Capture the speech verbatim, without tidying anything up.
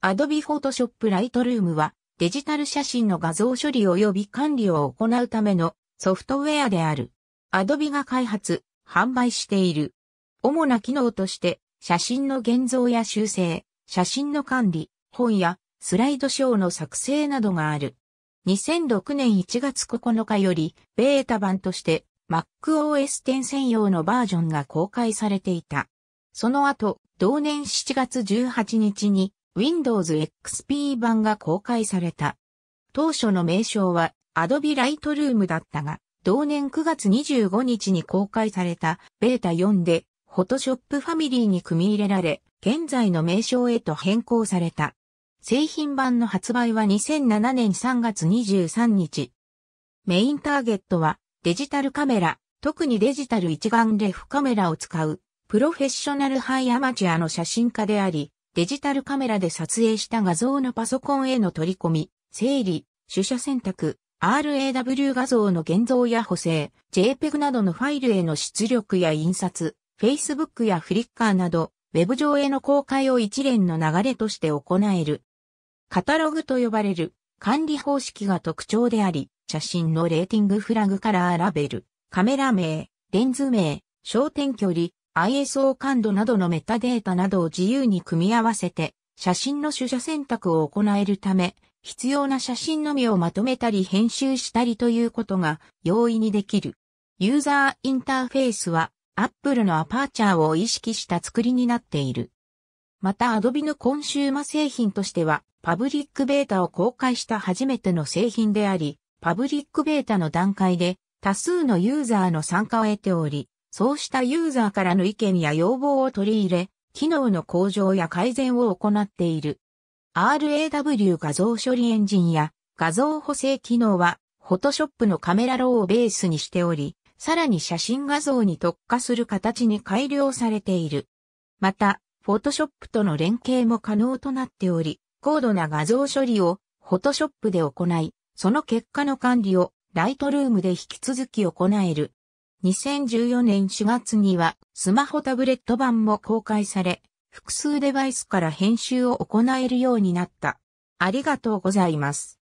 Adobe Photoshop Lightroom はデジタル写真の画像処理及び管理を行うためのソフトウェアである。Adobe が開発、販売している。主な機能として写真の現像や修正、写真の管理、本やスライドショーの作成などがある。にせんろくねんいちがつここのかよりベータ版として Mac オーエステン専用のバージョンが公開されていた。その後、同年しちがつじゅうはちにちに Windows エックスピー 版が公開された。当初の名称は Adobe Lightroom だったが、同年くがつにじゅうごにちに公開されたベータよんで Photoshop ファミリーに組み入れられ、現在の名称へと変更された。製品版の発売はにせんななねんさんがつにじゅうさんにち。メインターゲットはデジタルカメラ、特にデジタル一眼レフカメラを使うプロフェッショナル対アマチュアの写真家であり、デジタルカメラで撮影した画像のパソコンへの取り込み、整理、取捨選択、ラウ 画像の現像や補正、ジェイペグ などのファイルへの出力や印刷、Facebook や Flickr など、ウェブ上への公開を一連の流れとして行える。カタログと呼ばれる管理方式が特徴であり、写真のレーティングフラグカラーラベル、カメラ名、レンズ名、焦点距離、アイエスオー 感度などのメタデータなどを自由に組み合わせて、写真の取捨選択を行えるため、必要な写真のみをまとめたり編集したりということが容易にできる。ユーザーインターフェースは Apple のアパーチャーを意識した作りになっている。また Adobe のコンシューマ製品としては、パブリックベータを公開した初めての製品であり、パブリックベータの段階で多数のユーザーの参加を得ており、そうしたユーザーからの意見や要望を取り入れ、機能の向上や改善を行っている。ラウ 画像処理エンジンや画像補正機能は Photoshop のカメラ ラウ をベースにしており、さらに写真画像に特化する形に改良されている。また、Photoshop との連携も可能となっており、高度な画像処理を Photoshop で行い、その結果の管理を Lightroom で引き続き行える。にせんじゅうよねんしがつにはスマホタブレット版も公開され、複数デバイスから編集を行えるようになった。ありがとうございます。